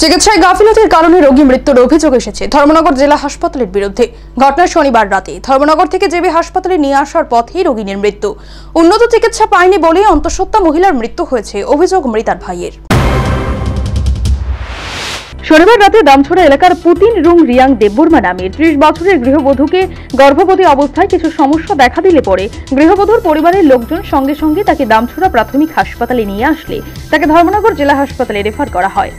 চিকিৎসায় গাফিলতির কারণে রোগী মৃত্যুর অভিযোগ এসেছে ধর্মনগর জেলা হাসপাতালের বিরুদ্ধে। ঘটনা শনিবার রাতে ধর্মনগর থেকে জেবি হাসপাতালে নিয়ে আসার পথেই রোগীর মৃত্যু। উন্নত চিকিৎসা পায়নি বলে অন্তঃসত্ত্বা মহিলার মৃত্যু হয়েছে, অভিযোগ মৃতার ভাইয়ের। শনিবার রাতে দামছড়া এলাকার পুতিন রুং রিয়াং দেববর্মা নামের 30 বছরের গৃহবধূকে গর্ভবতী অবস্থায় কিছু সমস্যা দেখা দিলে পরে গৃহবধূর পরিবারের লোকজন সঙ্গে সঙ্গে তাকে দামছড়া প্রাথমিক হাসপাতালে নিয়ে আসলে তাকে ধর্মনগর জেলা হাসপাতালে রেফার করা হয়।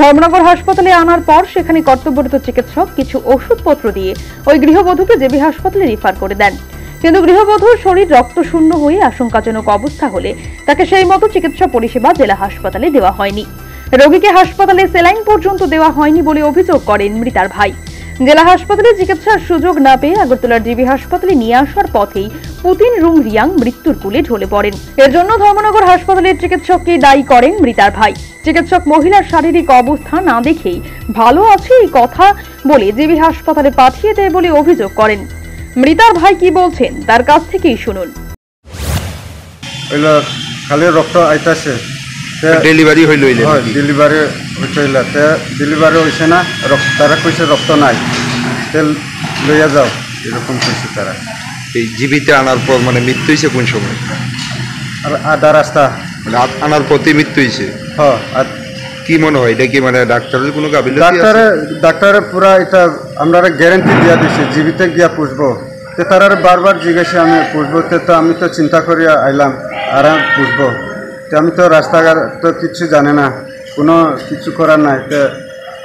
ধর্মনগর হাসপাতালে আনার পর সেখানে কর্তব্যরত চিকিৎসক কিছু ওষুধপত্র দিয়ে ওই গৃহবধূকে জেবি হাসপাতালে রেফার করে দেন। কিন্তু গৃহবধূর শরীর রক্তশূন্য হয়ে আশঙ্কাজনক অবস্থা হলে তাকে সেই মতো চিকিৎসা পরিষেবা জেলা হাসপাতালে দেওয়া হয়নি। রোগীকে হাসপাতালে সেলাইন পর্যন্ত দেওয়া হয়নি বলে অভিযোগ করেন মৃতার ভাই। জেলা হাসপাতালে চিকিৎসার সুযোগ না পেয়ে আগরতলার জিবি হাসপাতালে নিয়ে আসার পথেই পুতিন রুং রিয়াং মৃত্যুর কোলে ঢলে পড়েন। এর জন্য ধর্মনগর হাসপাতালের চিকিৎসককে দায়ী করেন মৃতার ভাই। চিকিৎসক মহিলার শারীরিক অবস্থা না দেখেই ভালো আছে এই কথা বলে জিবি হাসপাতালে পাঠিয়ে দেয় বলে অভিযোগ করেন। মৃতার ভাই কি বলছেন তার কাছ থেকেই শুনুন। डिलीवरी हो डिलीवरी होते डिलीवरी होसे ना तारा कैसे रक्त नाई लिया जाओ यकम कैसे तारा जीवित आनार पर मैं मृत्यु से कौन समय आधा रास्ता आनार प्रति मृत्यु से हाँ कि मन है ये मैं डाक्टर को डाक्टर डाक्टर पूरा इतना ग्यारंटी दिया दी जीवित गया पुषब तो तारा बार बार जिज्ञासा हमें पुषबते तो चिंता कर आइल और पुषब আমি তো রাস্তাঘাট তো কিছু জানি না, কোনো কিছু করার নাই, তো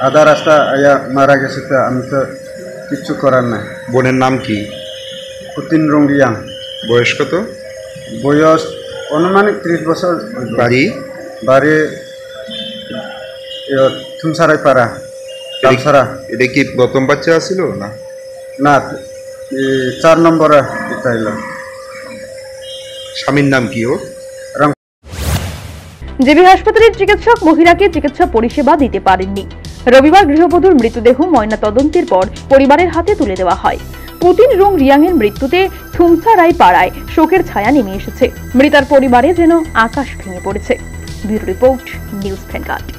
আধা রাস্তা আয়া মারা গেছে, তো আমি তো কিছু করার নাই। বোনের নাম কি? পুতিন রঙ্গিয়াং। বয়স কত? বয়স অনুমানিক 30 বছর। বাড়ি? বাড়ি থুমসারাই পাড়া দামছড়া। এটা কি প্রথম বাচ্চা আসিল না? না, 4 নম্বরে এটা এলো। স্বামীর নাম কি? ও জেবি হাসপাতালের চিকিৎসক মহিলাকে চিকিৎসা পরিষেবা দিতে পারেননি। রবিবার গৃহবধূর মৃতদেহ ময়নাতদন্তের পর পরিবারের হাতে তুলে দেওয়া হয়। পুতিন রং রিয়াংয়ের মৃত্যুতে থুমসারাই পাড়ায় শোকের ছায়া নেমে এসেছে। মৃতার পরিবারে যেন আকাশ ভেঙে পড়েছে। Bureau report, news vanguard.